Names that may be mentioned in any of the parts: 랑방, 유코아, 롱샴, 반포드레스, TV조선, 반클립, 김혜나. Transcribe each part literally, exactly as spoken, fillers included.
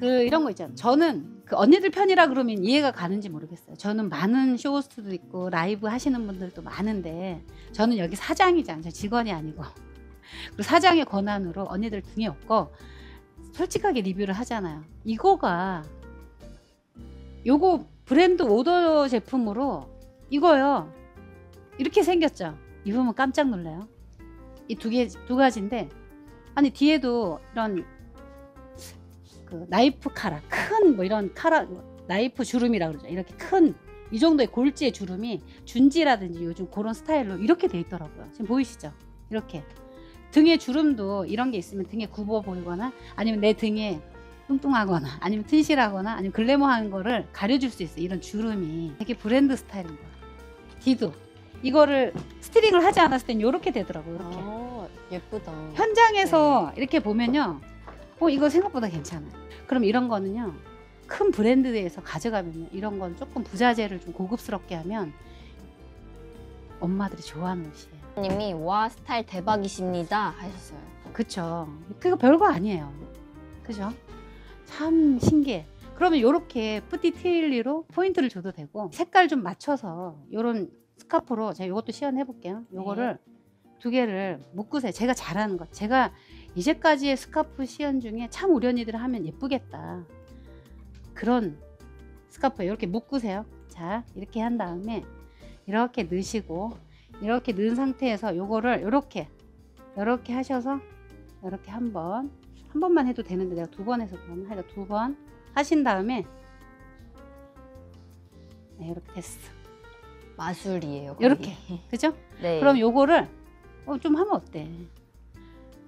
그 이런 거 있잖아요. 저는 그 언니들 편이라 그러면 이해가 가는지 모르겠어요. 저는 많은 쇼호스트도 있고 라이브 하시는 분들도 많은데 저는 여기 사장이잖아요. 저 직원이 아니고, 그리고 사장의 권한으로 언니들 등에 업고 솔직하게 리뷰를 하잖아요. 이거가 요거 브랜드 오더 제품으로 이거요 이렇게 생겼죠. 입으면 깜짝 놀라요. 이 두 개, 두 가지인데, 아니 뒤에도 이런 그 나이프 카라, 큰 뭐 이런 카라, 나이프 주름이라 그러죠. 이렇게 큰 이 정도의 골지의 주름이 준지라든지 요즘 그런 스타일로 이렇게 돼 있더라고요. 지금 보이시죠? 이렇게 등에 주름도 이런 게 있으면 등에 굽어 보이거나 아니면 내 등에 뚱뚱하거나 아니면 튼실하거나 아니면 글래머한 거를 가려줄 수 있어요. 이런 주름이 되게 브랜드 스타일인 거야. 뒤도 이거를 스트링을 하지 않았을 땐 이렇게 되더라고요. 이렇게. 아, 예쁘다. 현장에서 네. 이렇게 보면요, 어, 이거 생각보다 괜찮아요. 그럼 이런 거는요, 큰 브랜드에서 가져가면 이런 건 조금 부자재를 좀 고급스럽게 하면 엄마들이 좋아하는 옷이에요. 님이 와 스타일 대박이십니다 하셨어요. 그쵸. 그거 별거 아니에요. 그죠? 참 신기해. 그러면 이렇게 뿌띠 트일리로 포인트를 줘도 되고, 색깔 좀 맞춰서 이런 스카프로 제가 이것도 시연해 볼게요. 요거를 네. 두 개를 묶으세요. 제가 잘하는 것, 제가 이제까지의 스카프 시연 중에 참 우련이들 하면 예쁘겠다 그런 스카프에 이렇게 묶으세요. 자, 이렇게 한 다음에 이렇게 넣으시고, 이렇게 넣은 상태에서 요거를 요렇게 요렇게 하셔서 요렇게 한번 한 번만 해도 되는데 내가 두 번 해서 그러면 하여튼 두 번 하신 다음에 네, 이렇게 됐어. 마술이에요. 거의. 요렇게 그죠? 네. 그럼 요거를 어, 좀 하면 어때?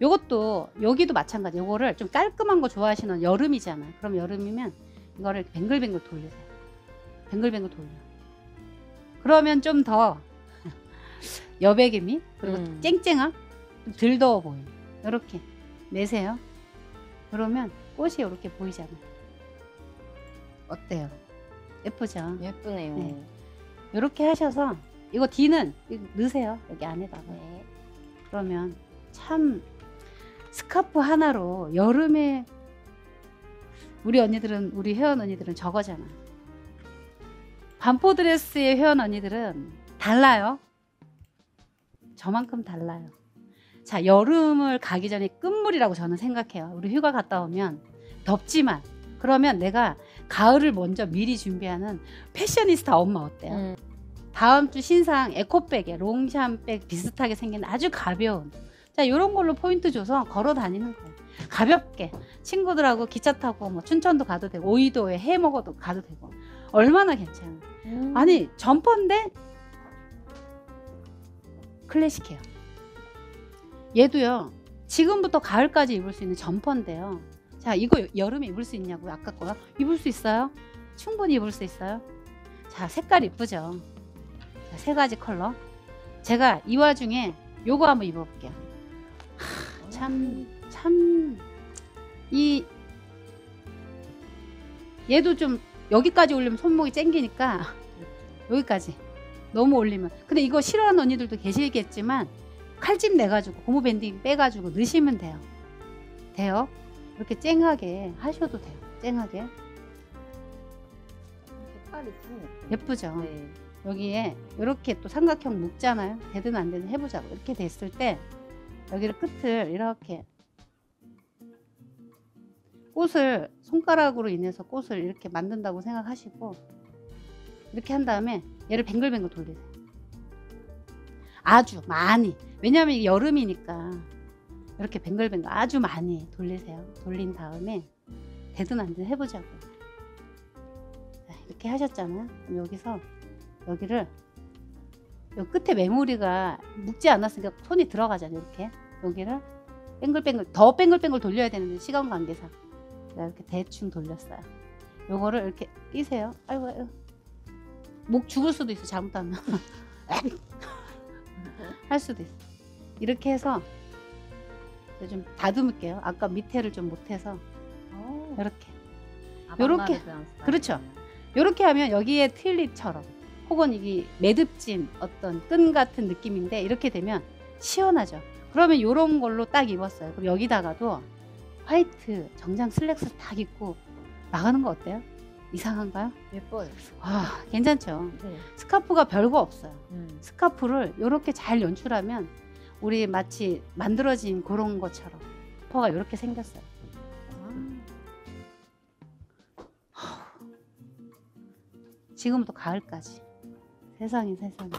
요것도 여기도 마찬가지. 요거를 좀 깔끔한 거 좋아하시는, 여름이잖아. 그럼 여름이면 이거를 뱅글뱅글 돌리세요. 뱅글뱅글 돌려. 그러면 좀 더 여백의 미, 그리고 음. 쨍쨍함, 덜 더워 보이는. 요렇게 내세요. 그러면 꽃이 요렇게 보이잖아. 어때요? 예쁘죠? 예쁘네요. 네. 요렇게 하셔서 이거 D는 넣으세요. 여기 안에다가. 네. 그러면 참 스카프 하나로 여름에 우리 언니들은, 우리 회원 언니들은 저거잖아. 반포드레스의 회원 언니들은 달라요. 저만큼 달라요. 자, 여름을 가기 전에 끝물이라고 저는 생각해요. 우리 휴가 갔다 오면 덥지만, 그러면 내가 가을을 먼저 미리 준비하는 패셔니스타 엄마 어때요? 음. 다음 주 신상 에코백에 롱샴백 비슷하게 생긴 아주 가벼운, 자, 이런 걸로 포인트 줘서 걸어 다니는 거예요. 가볍게 친구들하고 기차 타고 뭐 춘천도 가도 되고 오이도에 해 먹어도 가도 되고 얼마나 괜찮아요. 음. 아니 점퍼인데 클래식해요. 얘도요 지금부터 가을까지 입을 수 있는 점퍼인데요. 자, 이거 여름에 입을 수 있냐고요? 아까 거요? 입을 수 있어요. 충분히 입을 수 있어요. 자, 색깔 이쁘죠? 자, 세 가지 컬러. 제가 이 와중에 요거 한번 입어볼게요. 참, 참, 이, 얘도 좀 여기까지 올리면 손목이 찡기니까 여기까지 너무 올리면, 근데 이거 싫어하는 언니들도 계시겠지만 칼집 내가지고 고무 밴딩 빼가지고 넣으시면 돼요. 돼요. 이렇게 쨍하게 하셔도 돼요. 쨍하게. 색깔이 참 예쁘죠? 네. 여기에 이렇게 또 삼각형 묶잖아요. 되든 안 되든 해보자고. 이렇게 됐을 때 여기를 끝을 이렇게 꽃을 손가락으로 인해서 꽃을 이렇게 만든다고 생각하시고 이렇게 한 다음에 얘를 뱅글뱅글 돌리세요. 아주 많이, 왜냐하면 이게 여름이니까 이렇게 뱅글뱅글 아주 많이 돌리세요. 돌린 다음에 되든 안 되든 해보자고. 이렇게 하셨잖아요. 그럼 여기서 여기를 요 끝에 메모리가 묶지 않았으니까 손이 들어가잖아요. 이렇게 여기를 뱅글뱅글 더 뱅글뱅글 돌려야 되는데 시간 관계상 제가 이렇게 대충 돌렸어요. 요거를 이렇게 끼세요. 아이고, 아이고. 목 죽을 수도 있어, 잘못하면. 할 수도 있어. 이렇게 해서 좀 다듬을게요. 아까 밑에를 좀 못해서. 이렇게. 요렇게. 그렇죠. 요렇게 하면 여기에 튤립처럼 혹은 이게 매듭진 어떤 끈 같은 느낌인데 이렇게 되면 시원하죠. 그러면 요런 걸로 딱 입었어요. 그럼 여기다가도 화이트 정장 슬랙스 딱 입고 나가는 거 어때요? 이상한가요? 예뻐요. 아, 괜찮죠. 네. 스카프가 별거 없어요. 음. 스카프를 요렇게 잘 연출하면 우리 마치 만들어진 그런 것처럼 퍼가 요렇게 생겼어요. 아. 지금부터 가을까지. 세상에, 세상에.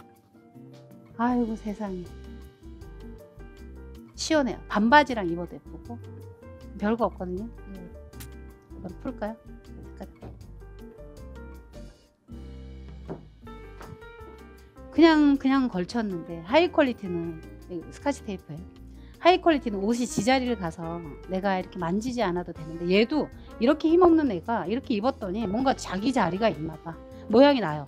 아이고, 세상에. 시원해요. 반바지랑 입어도 예쁘고. 별거 없거든요. 네. 이건 풀까요? 그냥 그냥 걸쳤는데 하이 퀄리티는 스카치 테이프예요. 하이 퀄리티는 옷이 지자리를 가서 내가 이렇게 만지지 않아도 되는데 얘도 이렇게 힘없는 애가 이렇게 입었더니 뭔가 자기 자리가 있나봐. 모양이 나요.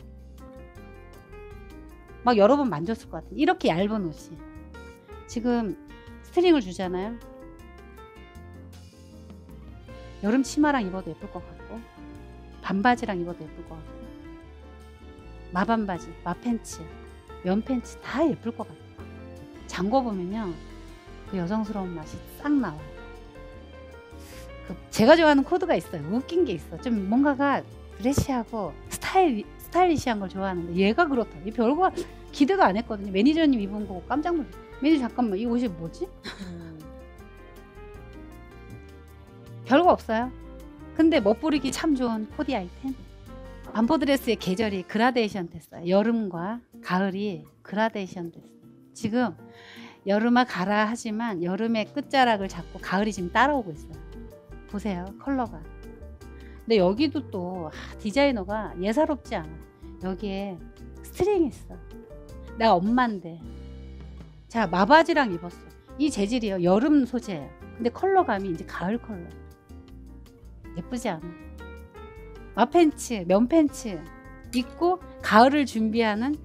막 여러 번 만졌을 것 같아. 이렇게 얇은 옷이. 지금 스트링을 주잖아요. 여름 치마랑 입어도 예쁠 것 같고 반바지랑 입어도 예쁠 것 같고 마반바지, 마팬츠, 면팬츠 다 예쁠 것 같아요. 잠궈 보면요 그 여성스러운 맛이 싹 나와요. 그 제가 좋아하는 코드가 있어요. 웃긴 게 있어. 좀 뭔가가 드레시하고 스타일, 스타일리시한 걸 좋아하는데 얘가 그렇다. 이 별거 기대가 안 했거든요. 매니저님 입은 거 깜짝 놀랐어요. 매니저 잠깐만 이 옷이 뭐지? 음. 별거 없어요. 근데 멋부리기 참 좋은 코디 아이템. 반포드레스의 계절이 그라데이션 됐어요. 여름과 가을이 그라데이션 됐어요. 지금 여름아 가라 하지만 여름의 끝자락을 잡고 가을이 지금 따라오고 있어요. 보세요, 컬러가. 근데 여기도 또 아, 디자이너가 예사롭지 않아. 여기에 스트링이 있어. 나 엄마인데. 자, 마바지랑 입었어. 이 재질이요, 여름 소재예요. 근데 컬러감이 이제 가을 컬러. 예쁘지 않아? 마팬츠, 면팬츠 입고 가을을 준비하는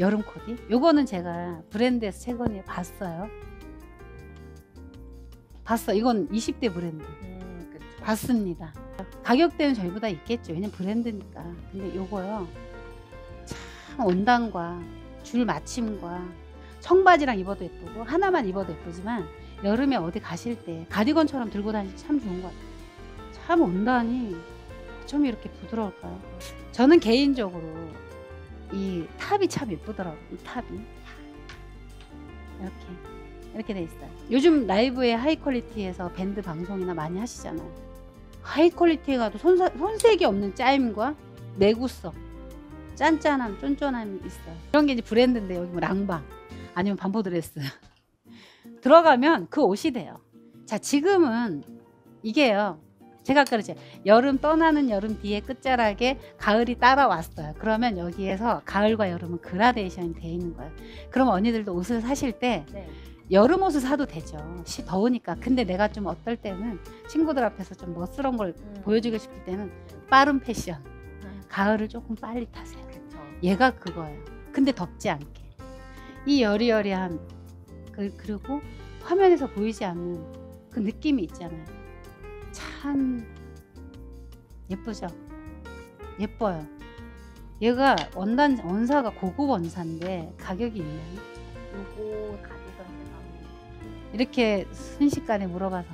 여름 코디. 요거는 제가 브랜드에서 최근에 봤어요. 봤어. 이건 이십 대 브랜드. 음, 그렇죠. 봤습니다. 가격대는 저희보다 있겠죠. 왜냐면 브랜드니까. 근데 요거요. 참 원단과 줄 맞춤과 청바지랑 입어도 예쁘고 하나만 입어도 예쁘지만 여름에 어디 가실 때 가디건처럼 들고 다니기 참 좋은 것 같아요. 참 원단이 좀 이렇게 부드러울까요? 저는 개인적으로 이 탑이 참 예쁘더라고요. 이 탑이 이렇게 이렇게 돼 있어요. 요즘 라이브에 하이 퀄리티에서 밴드 방송이나 많이 하시잖아요. 하이 퀄리티에가도 손색이 없는 짜임과 내구성, 짠짠함, 쫀쫀함이 있어요. 이런 게 이제 브랜드인데 여기 뭐 랑방 아니면 반포드레스 들어가면 그 옷이 돼요. 자, 지금은 이게요. 제가 아까 그랬죠. 여름 떠나는 여름 뒤에 끝자락에 가을이 따라왔어요. 그러면 여기에서 가을과 여름은 그라데이션이 돼 있는 거예요. 그럼 언니들도 옷을 사실 때 네. 여름 옷을 사도 되죠. 시 더우니까. 근데 내가 좀 어떨 때는 친구들 앞에서 좀 멋스러운 걸 음. 보여주고 싶을 때는 빠른 패션. 음. 가을을 조금 빨리 타세요. 그쵸. 얘가 그거예요. 근데 덥지 않게. 이 여리여리한 그, 그리고 화면에서 보이지 않는 그 느낌이 있잖아요. 참 예쁘죠? 예뻐요. 얘가 원단, 원사가 고급 원사인데 가격이 있나요? 요거 가격은 이렇게 순식간에 물어봐서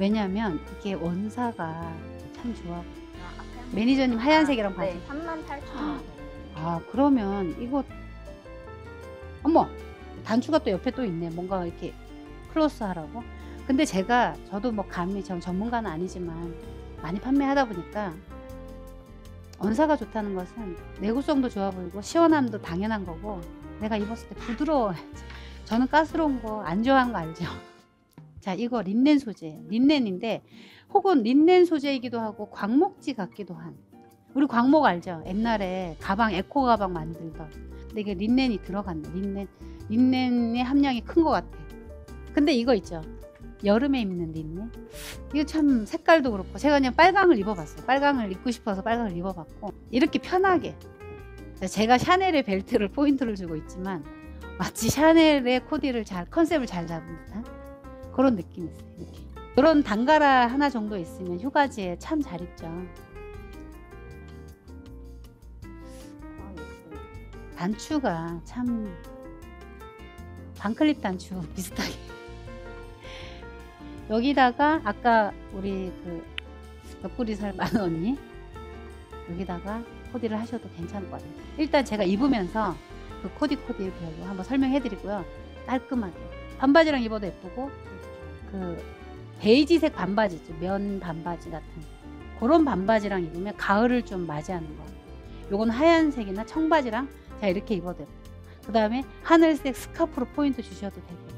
왜냐면 이게 원사가 참 좋아. 매니저님 하얀색이랑 바지 네, 삼만 팔천 원. 아, 그러면 이거 어머! 단추가 또 옆에 또 있네. 뭔가 이렇게 클로스 하라고. 근데 제가 저도 뭐 감히 전 전문가는 아니지만 많이 판매하다 보니까 언사가 좋다는 것은 내구성도 좋아 보이고 시원함도 당연한 거고 내가 입었을 때 부드러워. 저는 가스로운 거 안 좋아하는 거 알죠? 자, 이거 린넨 소재, 린넨인데 혹은 린넨 소재이기도 하고 광목지 같기도 한. 우리 광목 알죠? 옛날에 가방 에코 가방 만들던. 근데 이게 린넨이 들어갔네. 린넨, 린넨의 함량이 큰 것 같아. 근데 이거 있죠? 여름에 입는 데 있네. 이게 참 색깔도 그렇고 제가 그냥 빨강을 입어봤어요. 빨강을 입고 싶어서 빨강을 입어봤고, 이렇게 편하게 제가 샤넬의 벨트를 포인트를 주고 있지만 마치 샤넬의 코디를 잘, 컨셉을 잘 잡은 듯한 그런 느낌이 있어요. 이렇게. 이런 단가라 하나 정도 있으면 휴가지에 참 잘 입죠. 단추가 참 반클립 단추 비슷하게 여기다가 아까 우리 그 옆구리살 많은 언니 여기다가 코디를 하셔도 괜찮을 것 같아요. 일단 제가 입으면서 그 코디 코디에 대해서 한번 설명해 드리고요. 깔끔하게 반바지랑 입어도 예쁘고, 그 베이지색 반바지 있죠, 면 반바지 같은 그런 반바지랑 입으면 가을을 좀 맞이하는 거. 요건 하얀색이나 청바지랑 자 이렇게 입어도 예쁘고, 그 다음에 하늘색 스카프로 포인트 주셔도 되고.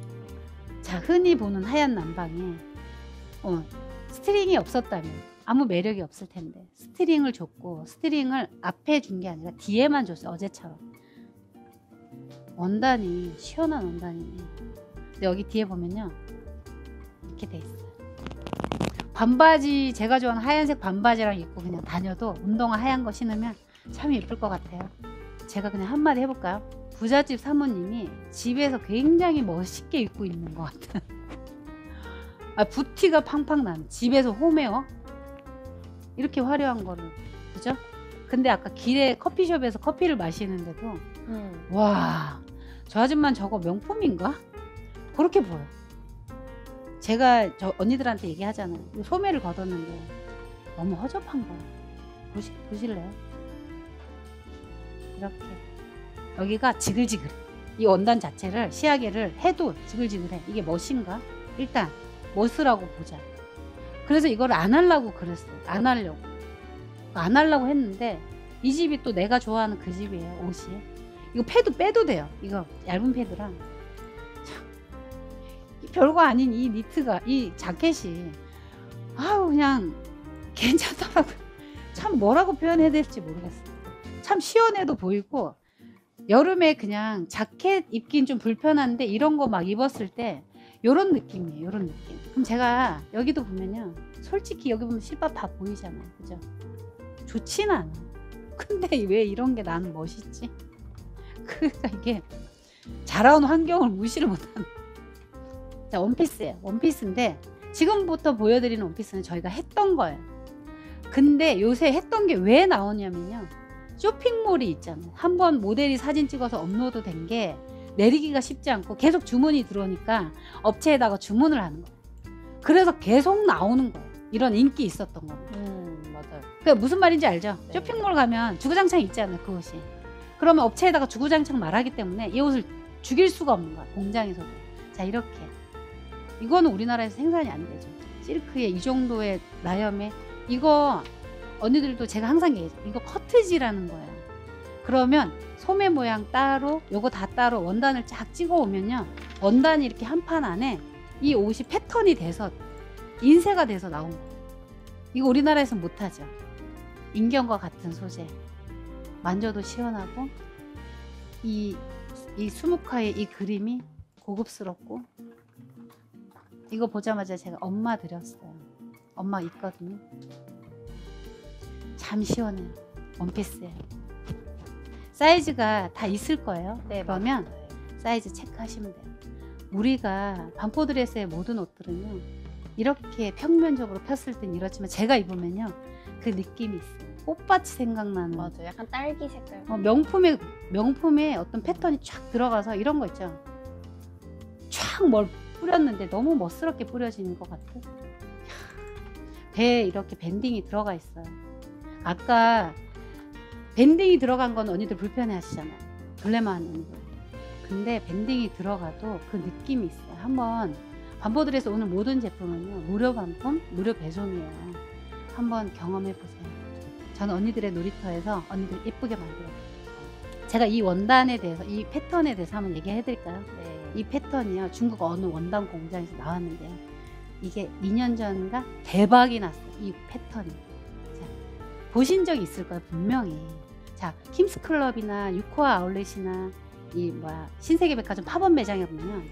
자, 흔히 보는 하얀 남방에 어, 스트링이 없었다면 아무 매력이 없을 텐데 스트링을 줬고, 스트링을 앞에 준 게 아니라 뒤에만 줬어요. 어제처럼 원단이 시원한 원단이네. 근데 여기 뒤에 보면요 이렇게 돼 있어요. 반바지, 제가 좋아하는 하얀색 반바지랑 입고 그냥 다녀도 운동화 하얀 거 신으면 참 예쁠 것 같아요. 제가 그냥 한마디 해볼까요? 부잣집 사모님이 집에서 굉장히 멋있게 입고 있는 것 같아요. 아, 부티가 팡팡 나는 집에서 홈웨어 이렇게 화려한 거를, 그죠? 근데 아까 길에 커피숍에서 커피를 마시는데도 음. 와, 저 아줌마 저거 명품인가? 그렇게 보여. 제가 저 언니들한테 얘기하잖아요. 소매를 걷었는데 너무 허접한 거야. 보시, 보실래요? 이렇게 여기가 지글지글, 이 원단 자체를 시야계를 해도 지글지글해. 이게 멋인가? 일단 멋이라고 보자. 그래서 이걸 안 하려고 그랬어. 안 하려고 안 하려고 했는데 이 집이 또 내가 좋아하는 그 집이에요. 옷이 이거 패드 빼도 돼요. 이거 얇은 패드랑 별거 아닌 이 니트가, 이 자켓이 아우 그냥 괜찮더라고요. 참 뭐라고 표현해야 될지 모르겠어요. 참 시원해도 보이고, 여름에 그냥 자켓 입긴 좀 불편한데 이런 거 막 입었을 때 요런 느낌이에요. 요런 느낌. 그럼 제가 여기도 보면요, 솔직히 여기 보면 실밥 다 보이잖아요, 그죠? 좋진 않아. 근데 왜 이런 게 나는 멋있지? 그러니까 이게 자라온 환경을 무시를 못하는. 자, 원피스예요. 원피스인데 지금부터 보여드리는 원피스는 저희가 했던 거예요. 근데 요새 했던 게 왜 나오냐면요, 쇼핑몰이 있잖아요. 한번 모델이 사진 찍어서 업로드 된 게 내리기가 쉽지 않고 계속 주문이 들어오니까 업체에다가 주문을 하는 거예요. 그래서 계속 나오는 거예요. 이런 인기 있었던 겁니다. 음, 맞아요. 그러니까 무슨 말인지 알죠? 네. 쇼핑몰 가면 주구장창 있잖아요, 그 옷이. 그러면 업체에다가 주구장창 말하기 때문에 이 옷을 죽일 수가 없는 거야, 공장에서도. 자, 이렇게. 이거는 우리나라에서 생산이 안 되죠. 실크에 이 정도의 나염에. 이거 언니들도 제가 항상 얘기해요. 이거 커트지라는 거예요. 그러면 소매 모양 따로, 요거 다 따로 원단을 쫙 찍어 오면요, 원단이 이렇게 한 판 안에 이 옷이 패턴이 돼서 인쇄가 돼서 나온 거예요. 이거 우리나라에서 못하죠. 인견과 같은 소재, 만져도 시원하고 이, 이 수묵화의 이 그림이 고급스럽고. 이거 보자마자 제가 엄마 드렸어요. 엄마 있거든요. 참 시원해요. 원피스예요. 사이즈가 다 있을 거예요. 네, 그러면 맞아요. 사이즈 체크하시면 돼요. 우리가 반포드레스의 모든 옷들은요, 이렇게 평면적으로 폈을 땐 이렇지만 제가 입으면요 그 느낌이 있어요. 꽃밭이 생각나는. 맞아요. 약간 딸기 색깔. 어, 명품의 명품의 어떤 패턴이 쫙 들어가서 이런 거 있죠. 쫙 뭘 뿌렸는데 너무 멋스럽게 뿌려지는 것 같은. 배에 이렇게 밴딩이 들어가 있어요. 아까 밴딩이 들어간 건 언니들 불편해 하시잖아요, 둘레마 하는 거. 근데 밴딩이 들어가도 그 느낌이 있어요. 한번 반포드레스 오늘 모든 제품은요 무료 반품, 무료 배송이에요. 한번 경험해 보세요. 저는 언니들의 놀이터에서 언니들 예쁘게 만들어요. 제가 이 원단에 대해서, 이 패턴에 대해서 한번 얘기해 드릴까요? 네. 이 패턴이요, 중국 어느 원단 공장에서 나왔는데요, 이게 이 년 전인가 대박이 났어요. 이 패턴이. 자, 보신 적이 있을 거예요, 분명히. 자, 킴스클럽이나 유코아 아울렛이나 이 뭐야 신세계백화점 팝업 매장에 보면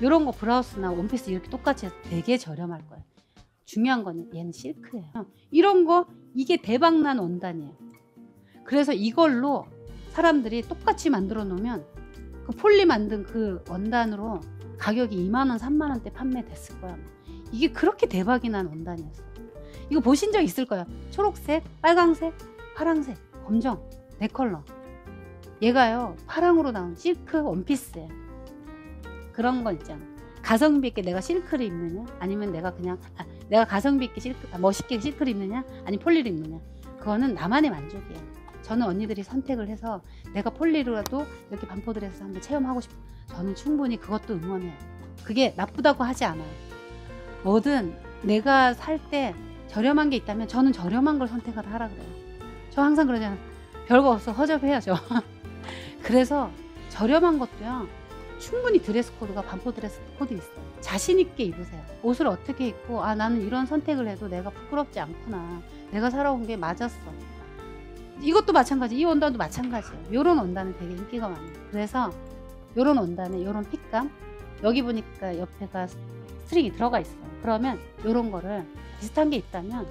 이런 거 블라우스나 원피스 이렇게 똑같이 해서 되게 저렴할 거예요. 중요한 거는 얘는 실크예요. 이런 거 이게 대박난 원단이에요. 그래서 이걸로 사람들이 똑같이 만들어 놓으면 그 폴리 만든 그 원단으로 가격이 이만 원, 삼만 원대 판매됐을 거야. 이게 그렇게 대박이 난 원단이었어요. 이거 보신 적 있을 거예요. 초록색, 빨강색, 파랑색, 검정, 네 컬러. 얘가요 파랑으로 나온 실크 원피스예요. 그런 거 있잖아. 가성비 있게 내가 실크를 입느냐, 아니면 내가 그냥 아, 내가 가성비 있게 실크, 아, 멋있게 실크를 입느냐, 아니 폴리를 입느냐. 그거는 나만의 만족이에요. 저는 언니들이 선택을 해서 내가 폴리로라도 이렇게 반포드레스 한번 체험하고 싶어. 저는 충분히 그것도 응원해요. 그게 나쁘다고 하지 않아요. 뭐든 내가 살 때 저렴한 게 있다면 저는 저렴한 걸 선택을 하라 그래요. 저 항상 그러잖아요. 별거 없어 허접해요 저. 그래서 저렴한 것도요. 충분히 드레스 코드가 반포드레스 코드 있어요. 자신 있게 입으세요. 옷을 어떻게 입고 아 나는 이런 선택을 해도 내가 부끄럽지 않구나. 내가 살아온 게 맞았어. 이것도 마찬가지, 이 원단도 마찬가지예요. 이런 원단은 되게 인기가 많아요. 그래서 이런 원단에 이런 핏감, 여기 보니까 옆에가 스트링이 들어가 있어요. 그러면 이런 거를 비슷한 게 있다면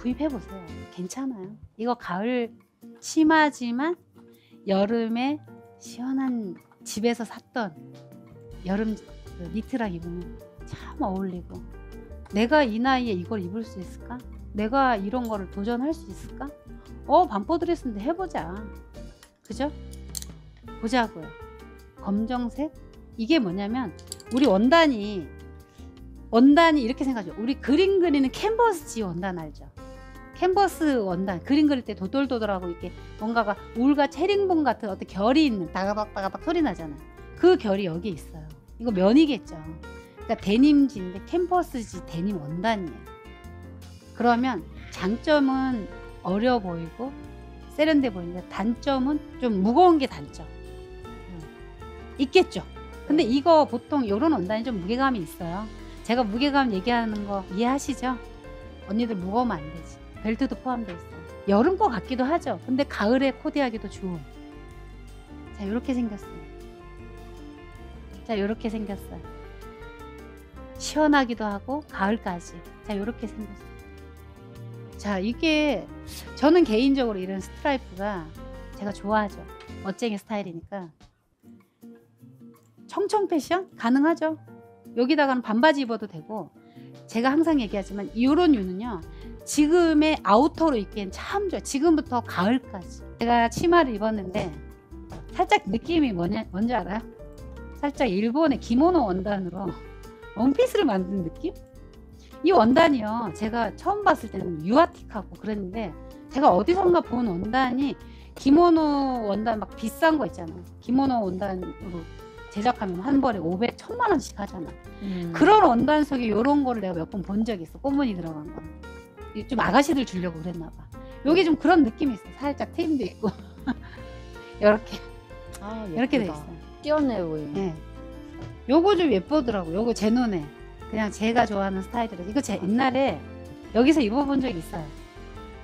구입해보세요. 괜찮아요. 이거 가을 치마지만 여름에 시원한 집에서 샀던 여름 니트랑 입으면 참 어울리고, 내가 이 나이에 이걸 입을 수 있을까? 내가 이런 거를 도전할 수 있을까? 어 반포드레스인데 해보자. 그죠? 보자고요. 검정색 이게 뭐냐면 우리 원단이 원단이 이렇게 생각하죠. 우리 그림 그리는 캔버스지 원단 알죠? 캔버스 원단 그림 그릴 때 도돌도돌하고 이렇게 뭔가가 울과 체링봉 같은 어떤 결이 있는 다가박다가박 소리 나잖아요. 그 결이 여기 있어요. 이거 면이겠죠. 그러니까 데님지인데 캔버스지 데님 원단이에요. 그러면 장점은 어려 보이고 세련돼 보이는데 단점은 좀 무거운 게 단점 있겠죠. 근데 이거 보통 이런 원단이 좀 무게감이 있어요. 제가 무게감 얘기하는 거 이해하시죠? 언니들 무거우면 안 되지. 벨트도 포함돼 있어요. 여름 거 같기도 하죠. 근데 가을에 코디하기도 좋은. 자 이렇게 생겼어요. 자 이렇게 생겼어요. 시원하기도 하고 가을까지. 자 이렇게 생겼어요. 자 이게 저는 개인적으로 이런 스트라이프가 제가 좋아하죠. 멋쟁이 스타일이니까. 청청 패션? 가능하죠. 여기다가는 반바지 입어도 되고, 제가 항상 얘기하지만 이런 류는요 지금의 아우터로 입기엔 참 좋아요. 지금부터 가을까지. 제가 치마를 입었는데 살짝 느낌이 뭐냐, 뭔지 알아요? 살짝 일본의 기모노 원단으로 원피스를 만든 느낌? 이 원단이요 제가 처음 봤을 때는 유아틱하고 그랬는데, 제가 어디선가 본 원단이 기모노 원단 막 비싼 거 있잖아요. 기모노 원단으로 제작하면 한 벌에 오백, 천만 원씩 하잖아. 음. 그런 원단 속에 이런 거를 내가 몇 번 본 적이 있어. 꽃무늬 들어간 거. 좀 아가씨들 주려고 그랬나 봐. 여기 좀 그런 느낌이 있어. 살짝 트임도 있고 이렇게 아, 이렇게 돼 있어. 띄었네 보이네. 네. 요거 좀 예쁘더라고. 요거 제 눈에. 그냥 제가 좋아하는 스타일이라서. 이거 제 옛날에 여기서 입어본 적이 있어요.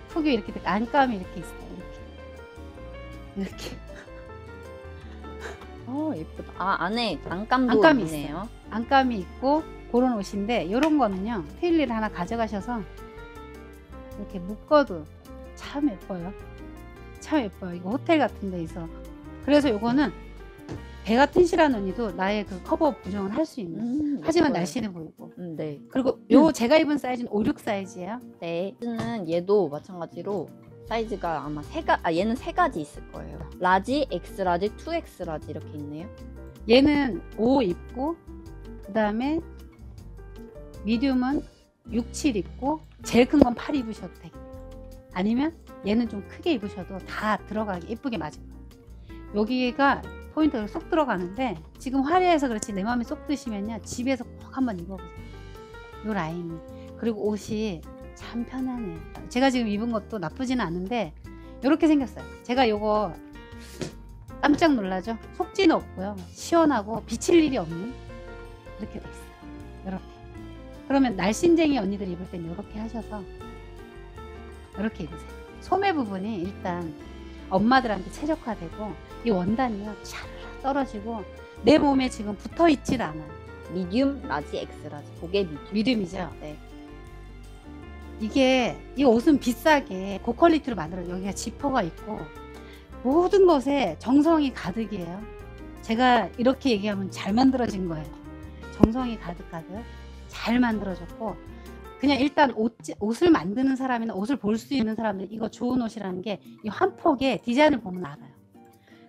훅이 이렇게 안감이 이렇게 있어요. 이렇게 이렇게. 어 예쁘다. 아 안에 안감도 안감이 있네요. 안감이 있고 그런 옷인데, 이런 거는요 트일리를 하나 가져가셔서 이렇게 묶어도 참 예뻐요. 참 예뻐요. 이거 호텔 같은 데서. 그래서 요거는 배가 튼실한 언니도 나의 그 커버 보정을 할 수 있는. 음, 하지만 예뻐요. 날씬해 보이고. 음, 네. 그리고 요 제가 입은 사이즈는 오, 육 사이즈예요. 네. 얘는 얘도 마찬가지로 사이즈가 아마 세가 아 얘는 세 가지 있을 거예요. 라지, 엑스라지, 투 엑스라지 이렇게 있네요. 얘는 오 입고, 그다음에 미디움은 육, 칠 입고, 제일 큰 건 팔 입으셔도 되겠다. 아니면 얘는 좀 크게 입으셔도 다 들어가게 예쁘게 맞을 거예요. 여기가 포인트가 쏙 들어가는데, 지금 화려해서 그렇지 내 마음에 쏙 드시면요 집에서 꼭 한번 입어보세요. 요 라인이. 그리고 옷이 참 편하네요. 제가 지금 입은 것도 나쁘지는 않은데 이렇게 생겼어요. 제가 요거 깜짝 놀라죠. 속지는 없고요. 시원하고 비칠 일이 없는 이렇게 돼 있어요. 이렇게. 그러면 날씬쟁이 언니들 입을 땐 이렇게 하셔서 이렇게 입으세요. 소매 부분이 일단 엄마들한테 최적화되고, 이 원단이요 찰라 떨어지고 내 몸에 지금 붙어 있질 않아요. 미디움, 라지, 엑스라지. 그게 미디움. 미디움이죠? 네. 이게 이 옷은 비싸게 고퀄리티로 만들어요. 여기가 지퍼가 있고 모든 것에 정성이 가득이에요. 제가 이렇게 얘기하면 잘 만들어진 거예요. 정성이 가득가득 잘 만들어졌고, 그냥 일단 옷, 옷을 만드는 사람이나 옷을 볼 수 있는 사람들, 이거 좋은 옷이라는 게 이 한 폭의 디자인을 보면 알아요.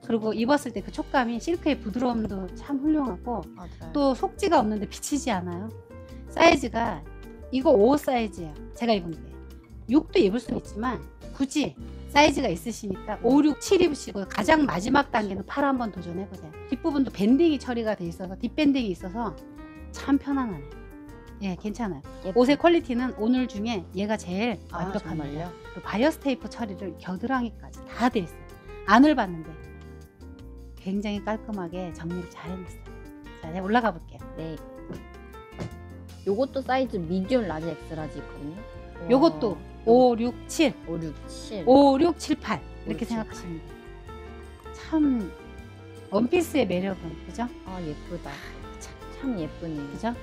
그리고 입었을 때 그 촉감이, 실크의 부드러움도 참 훌륭하고, 맞아요. 또 속지가 없는데 비치지 않아요. 사이즈가 이거 오 호 사이즈예요. 제가 입은 게 육도 입을 수 있지만 굳이 사이즈가 있으시니까 오, 육, 칠 입으시고, 가장 마지막 단계는 팔 한번 도전해보세요. 뒷부분도 밴딩이 처리가 돼 있어서, 뒷밴딩이 있어서 참 편안하네요. 예, 괜찮아요. 예쁘다. 옷의 퀄리티는 오늘 중에 얘가 제일 아, 완벽합니다. 그 바이어스 테이프 처리를 겨드랑이까지 다 돼 있어요. 안을 봤는데 굉장히 깔끔하게 정리를 잘 해놨어요. 자, 이제 올라가 볼게요. 네. 요것도 사이즈 미디움, 라지, 엑스라지 있거든요. 요것도 오, 육, 칠. 오, 육, 칠, 팔. 이렇게 생각하시면 돼요. 참, 원피스의 매력은, 그죠? 아, 예쁘다. 참, 참 예쁘네요. 그죠?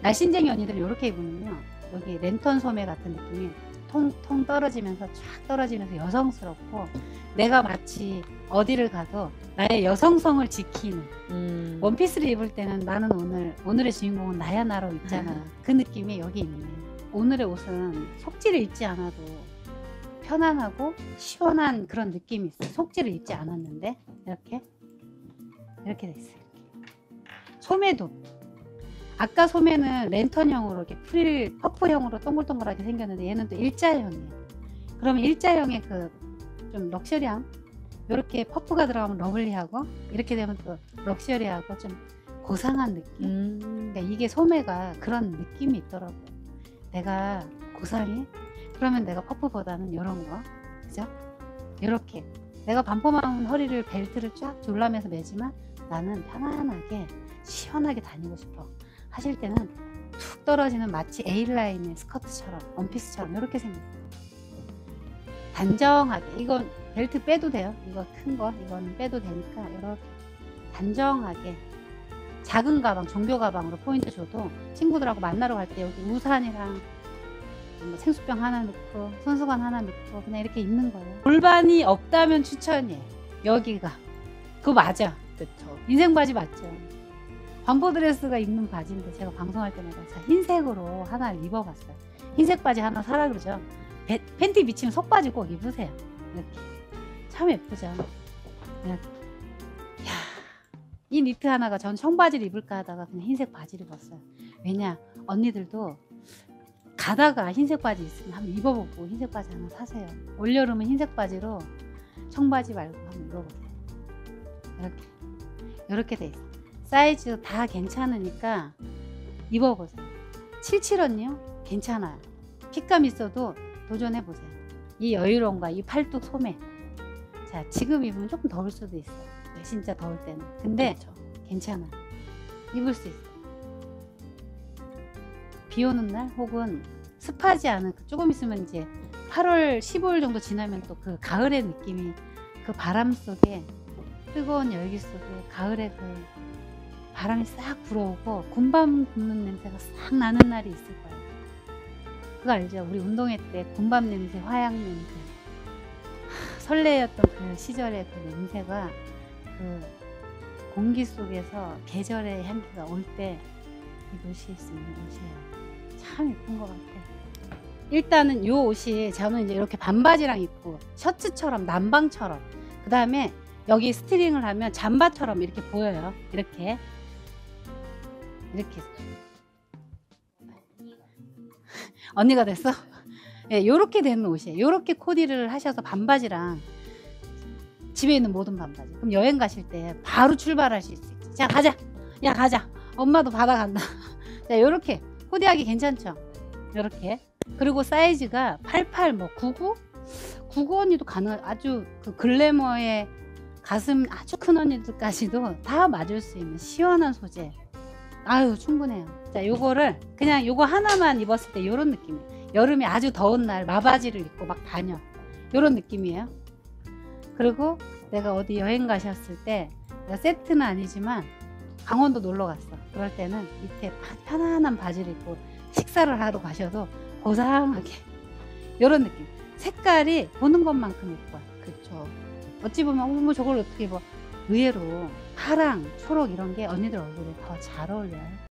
날씬쟁이 언니들은 이렇게 입으면요, 여기 랜턴 소매 같은 느낌이 통통 떨어지면서 쫙 떨어지면서 여성스럽고, 내가 마치 어디를 가도 나의 여성성을 지키는, 음. 원피스를 입을 때는 나는 오늘, 오늘의 주인공은 나야 나로 있잖아. 음. 그 느낌이 여기 있네. 오늘의 옷은 속지를 입지 않아도 편안하고 시원한 그런 느낌이 있어요. 속지를 입지 않았는데 이렇게 이렇게 돼 있어요. 소매도 아까 소매는 랜턴형으로 이렇게 프릴 퍼프형으로 동글동글하게 생겼는데, 얘는 또 일자형이에요. 그러면 일자형의 그 좀 럭셔리함, 이렇게 퍼프가 들어가면 러블리하고, 이렇게 되면 또 럭셔리하고 좀 고상한 느낌. 음. 그러니까 이게 소매가 그런 느낌이 있더라고요. 내가 고상해? 그러면 내가 퍼프보다는 이런 거, 그죠? 이렇게 내가 반포만 허리를 벨트를 쫙 졸라매서 매지만, 나는 편안하게 시원하게 다니고 싶어 하실 때는 툭 떨어지는 마치 에이 라인의 스커트처럼, 원피스처럼 이렇게 생겼어요. 단정하게, 이건 벨트 빼도 돼요. 이거 큰 거, 이거는 빼도 되니까 이렇게 단정하게 작은 가방, 종교 가방으로 포인트 줘도, 친구들하고 만나러 갈 때 여기 우산이랑 생수병 하나 넣고 손수건 하나 넣고 그냥 이렇게 입는 거예요. 골반이 없다면 추천이에요. 여기가 그거 맞아. 그쵸. 인생 바지 맞죠. 반포드레스가 입는 바지인데, 제가 방송할 때마다 자, 흰색으로 하나를 입어봤어요. 흰색 바지 하나 사라 그러죠. 배, 팬티 비치면 속바지 꼭 입으세요. 이렇게 참 예쁘죠. 이렇게. 이야, 이 니트 하나가, 전 청바지를 입을까 하다가 그냥 흰색 바지를 입었어요. 왜냐, 언니들도 가다가 흰색 바지 있으면 한번 입어보고 흰색 바지 하나 사세요. 올여름은 흰색 바지로, 청바지 말고 한번 입어보세요. 이렇게 이렇게 돼 있어요. 사이즈 다 괜찮으니까 입어보세요. 칠십칠 언니요? 괜찮아요. 핏감 있어도 도전해보세요. 이 여유로움과 이 팔뚝 소매. 자, 지금 입으면 조금 더울 수도 있어요. 진짜 더울 때는. 근데 그렇죠. 괜찮아요. 입을 수 있어요. 비 오는 날 혹은 습하지 않은, 조금 있으면 이제 팔월 십오일 정도 지나면 또 그 가을의 느낌이, 그 바람 속에, 뜨거운 열기 속에 가을의 그 바람이 싹 불어오고 군밤 굽는 냄새가 싹 나는 날이 있을 거예요. 그거 알죠? 우리 운동회 때 군밤 냄새, 화양 냄새. 하, 설레였던 그 시절의 그 냄새가, 그 공기 속에서 계절의 향기가 올 때 입으실 수 있는 옷이에요. 참 예쁜 것 같아요. 일단은 이 옷이, 저는 이제 이렇게 반바지랑 입고 셔츠처럼, 남방처럼, 그 다음에 여기 스트링을 하면 잠바처럼 이렇게 보여요. 이렇게. 이렇게 언니가 됐어? 예, 요렇게 되는 옷이에요. 요렇게 코디를 하셔서, 반바지랑 집에 있는 모든 반바지. 그럼 여행 가실 때 바로 출발하실 수 있어요. 자, 가자. 야, 가자. 엄마도 바다 간다. 자, 요렇게 코디하기 괜찮죠? 요렇게. 그리고 사이즈가 팔십팔, 뭐 구십구? 구십구 언니도 가능한, 아주 그 글래머의 가슴 아주 큰 언니들까지도 다 맞을 수 있는 시원한 소재. 아유, 충분해요. 자, 요거를 그냥 요거 하나만 입었을 때 요런 느낌이에요. 여름에 아주 더운 날 마바지를 입고 막 다녀, 요런 느낌이에요. 그리고 내가 어디 여행 가셨을 때, 내가 세트는 아니지만 강원도 놀러 갔어. 그럴 때는 밑에 편안한 바지를 입고 식사를 하러 가셔도 고상하게 이런 느낌. 색깔이 보는 것만큼 예뻐요. 그렇죠. 어찌 보면 뭐 저걸 어떻게 뭐 의외로 파랑, 초록 이런 게 언니들 얼굴에 더 잘 어울려요.